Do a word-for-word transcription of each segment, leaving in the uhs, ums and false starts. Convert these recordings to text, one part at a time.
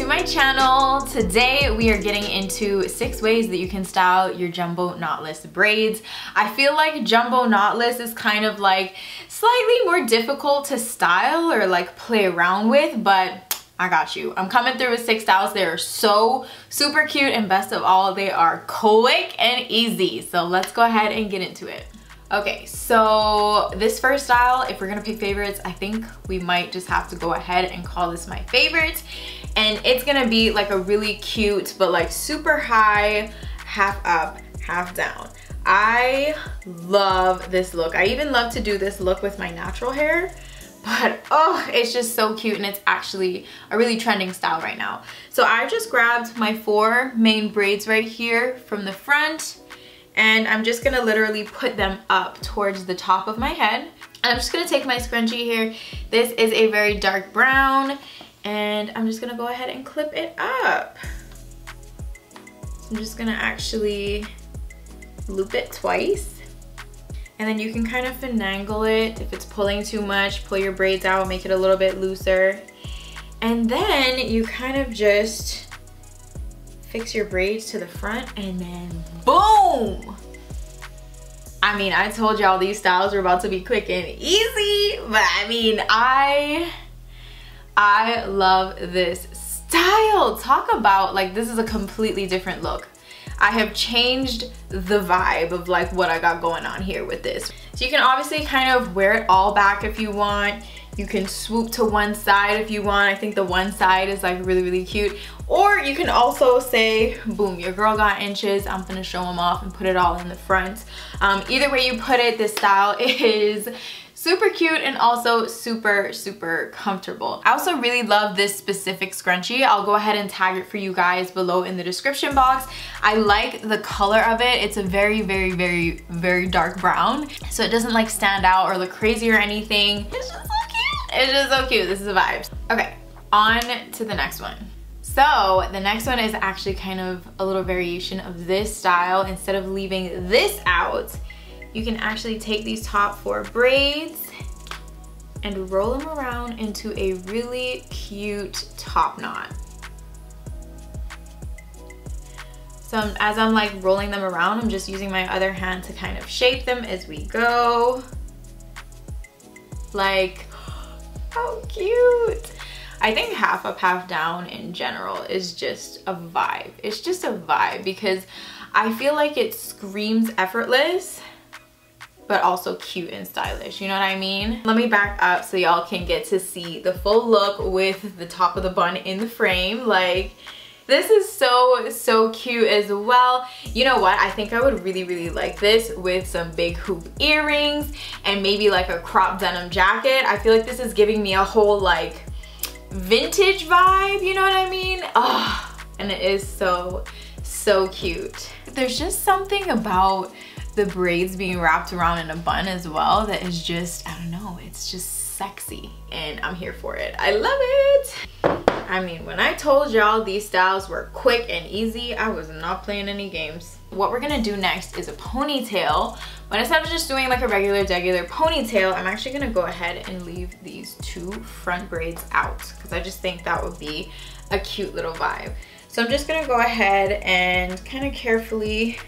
to my channel. Today we are getting into six ways that you can style your jumbo knotless braids. I feel like jumbo knotless is kind of like slightly more difficult to style or like play around with, but I got you. I'm coming through with six styles. They are so super cute, and best of all, they are quick and easy. So let's go ahead and get into it. Okay, so this first style, if we're gonna pick favorites, I think we might just have to go ahead and call this my favorite. And it's gonna be like a really cute, but like super high, half up, half down. I love this look. I even love to do this look with my natural hair, but oh, it's just so cute, and it's actually a really trending style right now. So I just grabbed my four main braids right here from the front, and I'm just gonna literally put them up towards the top of my head. And I'm just gonna take my scrunchie here. This is a very dark brown, and I'm just gonna go ahead and clip it up. So I'm just gonna actually loop it twice. And then you can kind of finagle it. If it's pulling too much, pull your braids out, make it a little bit looser. And then you kind of just fix your braids to the front, and then boom! I mean, I told y'all these styles were about to be quick and easy, but I mean, I, I love this style. Talk about, like, this is a completely different look. I have changed the vibe of like what I got going on here with this. So you can obviously kind of wear it all back if you want. You can swoop to one side if you want. I think the one side is like really, really cute. Or you can also say, boom, your girl got inches. I'm gonna show them off and put it all in the front. Um, either way you put it, this style is super cute and also super, super comfortable. I also really love this specific scrunchie. I'll go ahead and tag it for you guys below in the description box. I like the color of it. It's a very, very, very, very dark brown. So it doesn't like stand out or look crazy or anything. It's just so cute. It's just so cute. This is a vibe. Okay, on to the next one. So the next one is actually kind of a little variation of this style. Instead of leaving this out, you can actually take these top four braids and roll them around into a really cute top knot. So I'm, as I'm like rolling them around, I'm just using my other hand to kind of shape them as we go. Like, how cute. I think half up, half down in general is just a vibe. It's just a vibe because I feel like it screams effortless, but also cute and stylish, you know what I mean? Let me back up so y'all can get to see the full look with the top of the bun in the frame. Like, this is so, so cute as well. You know what? I think I would really, really like this with some big hoop earrings and maybe like a crop denim jacket. I feel like this is giving me a whole like vintage vibe, you know what I mean? Oh, and it is so, so cute. There's just something about the braids being wrapped around in a bun as well that is just, I don't know, it's just sexy, and I'm here for it. I love it. I mean, when I told y'all these styles were quick and easy, I was not playing any games. What we're gonna do next is a ponytail, but instead of just doing like a regular degular ponytail, I'm actually gonna go ahead and leave these two front braids out because I just think that would be a cute little vibe. So I'm just gonna go ahead and kind of carefully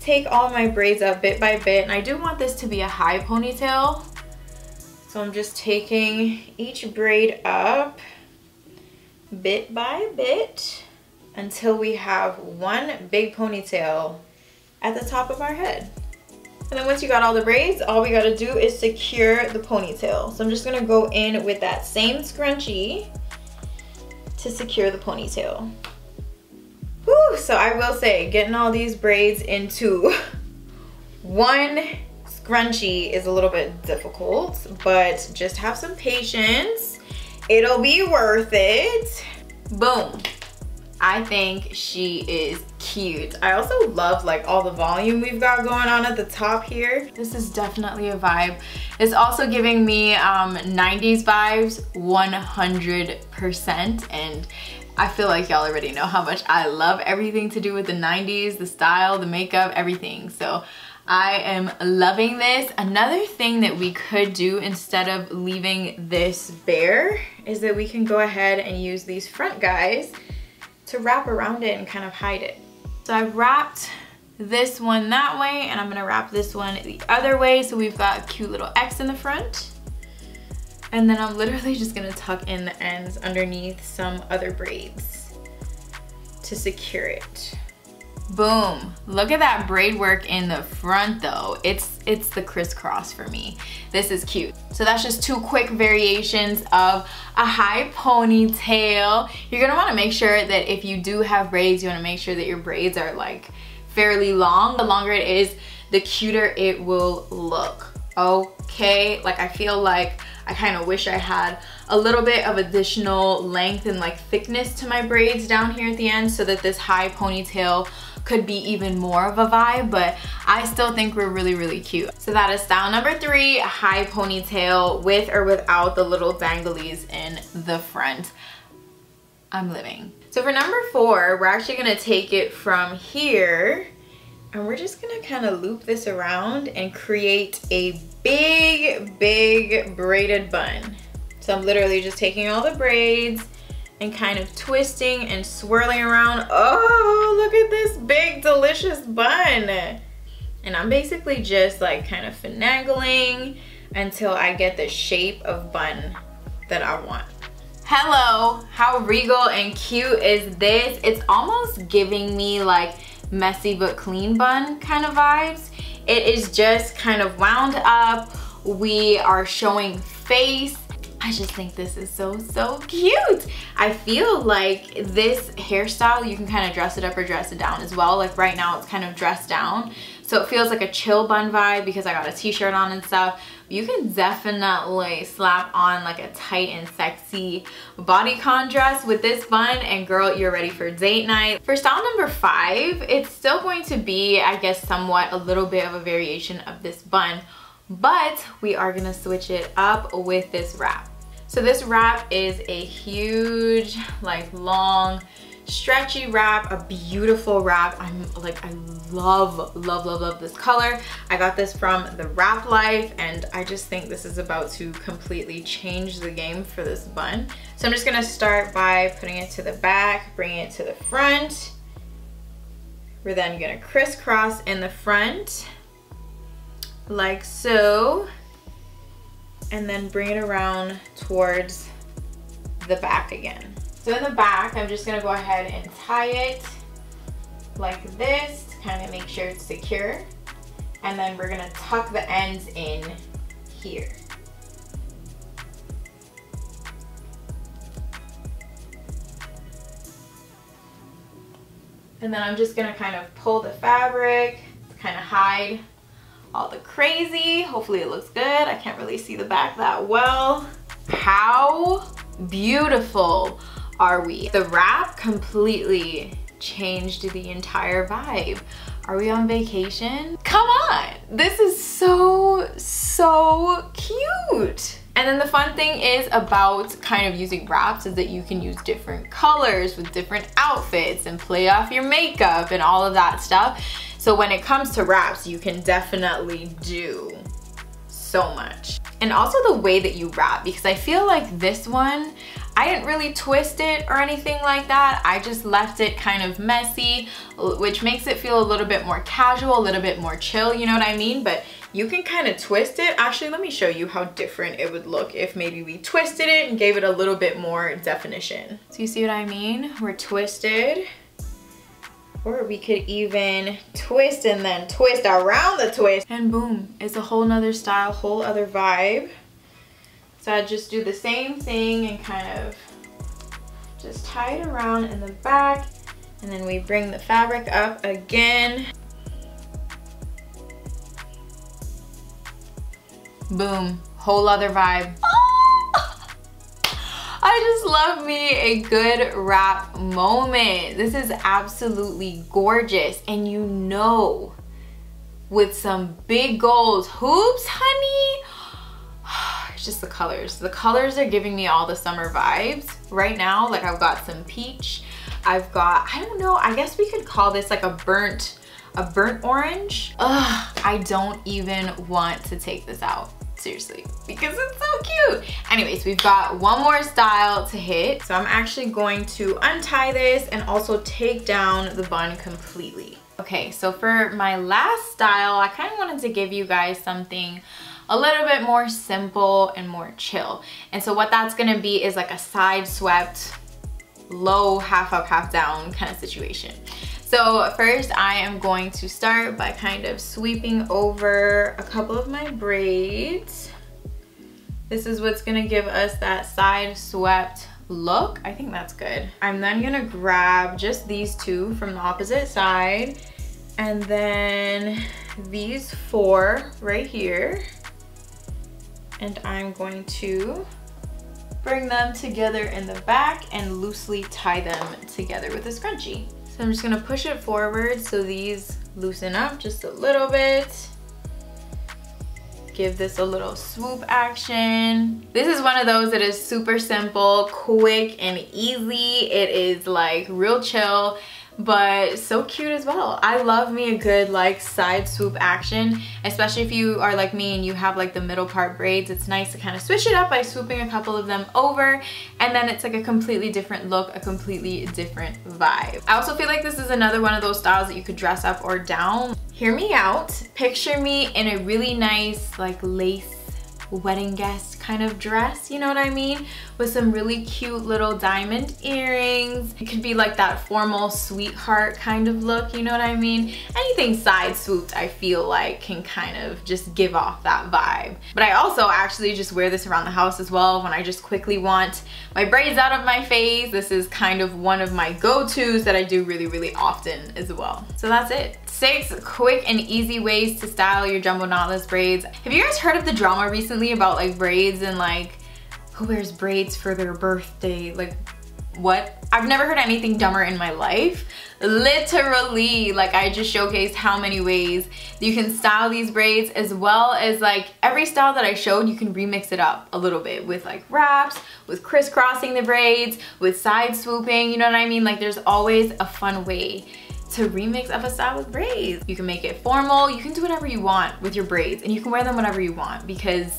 take all my braids up bit by bit, and I do want this to be a high ponytail, so I'm just taking each braid up bit by bit until we have one big ponytail at the top of our head. And then once you got all the braids, all we got to do is secure the ponytail. So I'm just going to go in with that same scrunchie to secure the ponytail. Whew, so I will say, getting all these braids into one scrunchie is a little bit difficult, but just have some patience. It'll be worth it. Boom. I think she is cute. I also love like all the volume we've got going on at the top here. This is definitely a vibe. It's also giving me um, nineties vibes one hundred percent, and I feel like y'all already know how much I love everything to do with the nineties, the style, the makeup, everything. So I am loving this. Another thing that we could do instead of leaving this bare is that we can go ahead and use these front guys to wrap around it and kind of hide it. So I've wrapped this one that way, and I'm gonna wrap this one the other way, so we've got a cute little X in the front. And then I'm literally just gonna tuck in the ends underneath some other braids to secure it. Boom, look at that braid work in the front though. It's, it's the crisscross for me. This is cute. So that's just two quick variations of a high ponytail. You're gonna wanna make sure that if you do have braids, you wanna make sure that your braids are like fairly long. The longer it is, the cuter it will look. Okay, like I feel like I kind of wish I had a little bit of additional length and like thickness to my braids down here at the end so that this high ponytail could be even more of a vibe, but I still think we're really, really cute. So that is style number three, high ponytail with or without the little danglies in the front. I'm living. So for number four, we're actually gonna take it from here and we're just gonna kind of loop this around and create a big, big braided bun. So I'm literally just taking all the braids and kind of twisting and swirling around. Oh, look at this big, delicious bun. And I'm basically just like kind of finagling until I get the shape of bun that I want. Hello, how regal and cute is this? It's almost giving me like messy but clean bun kind of vibes. It is just kind of wound up. We are showing face. I just think this is so, so cute. I feel like this hairstyle, you can kind of dress it up or dress it down as well. Like right now it's kind of dressed down. So it feels like a chill bun vibe because I got a t-shirt on and stuff. You can definitely slap on like a tight and sexy bodycon dress with this bun and girl, you're ready for date night. For style number five, it's still going to be, I guess, somewhat a little bit of a variation of this bun, but we are gonna switch it up with this wrap. So this wrap is a huge, like long, stretchy wrap, a beautiful wrap. I'm like, I love, love, love, love this color. I got this from The Wrap Life, and I just think this is about to completely change the game for this bun. So I'm just gonna start by putting it to the back, bringing it to the front. We're then gonna crisscross in the front, like so, and then bring it around towards the back again. So in the back, I'm just gonna go ahead and tie it like this to kind of make sure it's secure. And then we're gonna tuck the ends in here. And then I'm just gonna kind of pull the fabric to kind of hide all the crazy. Hopefully it looks good. I can't really see the back that well. How beautiful are we? The wrap completely changed the entire vibe. Are we on vacation? Come on! This is so, so cute! And then the fun thing is about kind of using wraps is that you can use different colors with different outfits and play off your makeup and all of that stuff. So when it comes to wraps, you can definitely do so much. And also the way that you wrap, because I feel like this one, I didn't really twist it or anything like that. I just left it kind of messy, which makes it feel a little bit more casual, a little bit more chill, you know what I mean? But you can kind of twist it. Actually, let me show you how different it would look if maybe we twisted it and gave it a little bit more definition. So you see what I mean? We're twisted. Or we could even twist and then twist around the twist. And boom, it's a whole nother style, whole other vibe. So I just do the same thing and kind of just tie it around in the back. And then we bring the fabric up again. Boom, whole other vibe. I just love me a good wrap moment. This is absolutely gorgeous. And you know, with some big gold hoops, honey, it's just the colors. The colors are giving me all the summer vibes right now. Like I've got some peach. I've got, I don't know, I guess we could call this like a burnt a burnt orange. Ugh, I don't even want to take this out. Seriously, because it's so cute. Anyways, we've got one more style to hit. So I'm actually going to untie this and also take down the bun completely. Okay, so for my last style, I kind of wanted to give you guys something a little bit more simple and more chill. And so what that's gonna be is like a side swept, low half up, half down kind of situation. So first I am going to start by kind of sweeping over a couple of my braids. This is what's gonna give us that side swept look. I think that's good. I'm then gonna grab just these two from the opposite side and then these four right here. And I'm going to bring them together in the back and loosely tie them together with a scrunchie. So I'm just gonna push it forward so these loosen up just a little bit. Give this a little swoop action. This is one of those that is super simple, quick, and easy. It is like real chill, but so cute as well. I love me a good like side swoop action, especially if you are like me and you have like the middle part braids. It's nice to kind of switch it up by swooping a couple of them over, and then it's like a completely different look, a completely different vibe. I also feel like this is another one of those styles that you could dress up or down. Hear me out. Picture me in a really nice like lace wedding guest kind of dress, you know what I mean? With some really cute little diamond earrings. It could be like that formal sweetheart kind of look, you know what I mean? Anything side swooped I feel like can kind of just give off that vibe. But I also actually just wear this around the house as well when I just quickly want my braids out of my face. This is kind of one of my go-tos that I do really, really often as well. So that's it. Six quick and easy ways to style your jumbo knotless braids. Have you guys heard of the drama recently about like braids and like who wears braids for their birthday? Like what? I've never heard anything dumber in my life. Literally, like I just showcased how many ways you can style these braids, as well as like every style that I showed you can remix it up a little bit with like wraps, with crisscrossing the braids, with side swooping, you know what I mean? Like there's always a fun way to remix up a style with braids. You can make it formal, you can do whatever you want with your braids, and you can wear them whenever you want because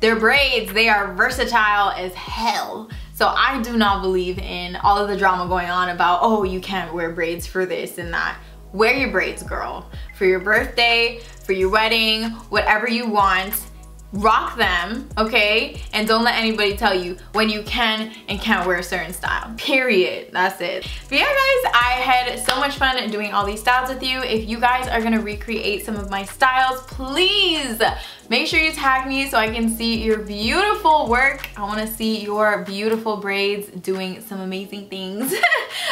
they're braids, they are versatile as hell. So I do not believe in all of the drama going on about, oh, you can't wear braids for this and that. Wear your braids, girl. For your birthday, for your wedding, whatever you want, rock them, okay? And don't let anybody tell you when you can and can't wear a certain style, period. That's it. But yeah guys, I had so much fun doing all these styles with you. If you guys are gonna recreate some of my styles, please make sure you tag me so I can see your beautiful work. I want to see your beautiful braids doing some amazing things.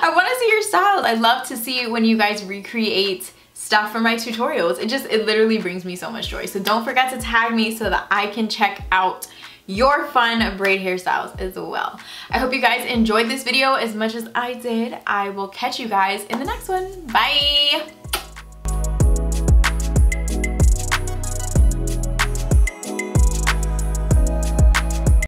I want to see your styles. I love to see when you guys recreate stuff for my tutorials. It just, it literally brings me so much joy. So don't forget to tag me so that I can check out your fun braid hairstyles as well. I hope you guys enjoyed this video as much as I did. I will catch you guys in the next one. Bye!